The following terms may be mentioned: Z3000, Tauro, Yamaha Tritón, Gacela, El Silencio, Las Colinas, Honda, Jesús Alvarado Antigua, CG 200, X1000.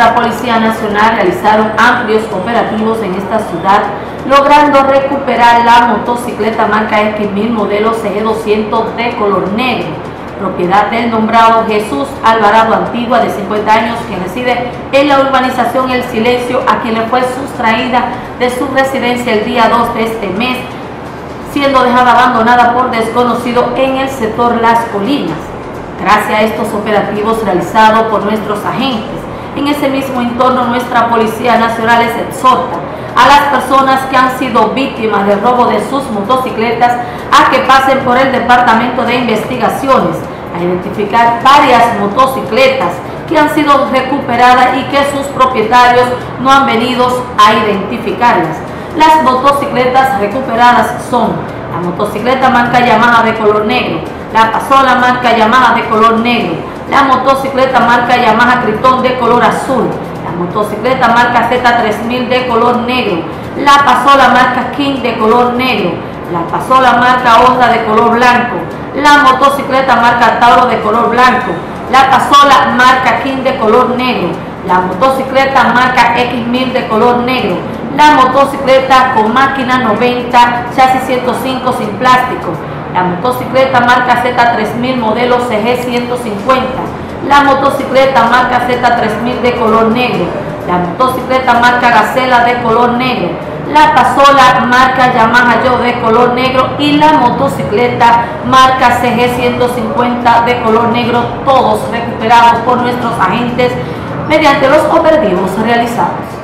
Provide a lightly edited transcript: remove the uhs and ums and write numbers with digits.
nuestra Policía Nacional realizaron amplios operativos en esta ciudad, logrando recuperar la motocicleta marca X1000 modelo CG 200 de color negro, propiedad del nombrado Jesús Alvarado Antigua, de 50 años, quien reside en la urbanización El Silencio, a quien le fue sustraída de su residencia el día 2 de este mes, siendo dejada abandonada por desconocido en el sector Las Colinas. Gracias a estos operativos realizados por nuestros agentes, en ese mismo entorno nuestra Policía Nacional les exhorta a las personas que han sido víctimas del robo de sus motocicletas a que pasen por el Departamento de Investigaciones a identificar varias motocicletas que han sido recuperadas y que sus propietarios no han venido a identificarlas. Las motocicletas recuperadas son la motocicleta marca Yamaha de color negro, la pasola marca Yamaha de color negro, la motocicleta marca Yamaha Tritón de color azul, la motocicleta marca Z3000 de color negro, la pasola marca King de color negro, la pasola marca Honda de color blanco, la motocicleta marca Tauro de color blanco, la pasola marca King de color negro, la motocicleta marca X1000 de color negro, la motocicleta con máquina 90, chasis 105 sin plástico, la motocicleta marca Z3000 modelo CG 150, la motocicleta marca Z3000 de color negro, la motocicleta marca Gacela de color negro, la pasola marca Yamaha Yo de color negro y la motocicleta marca CG 150 de color negro, todos recuperados por nuestros agentes mediante los operativos realizados.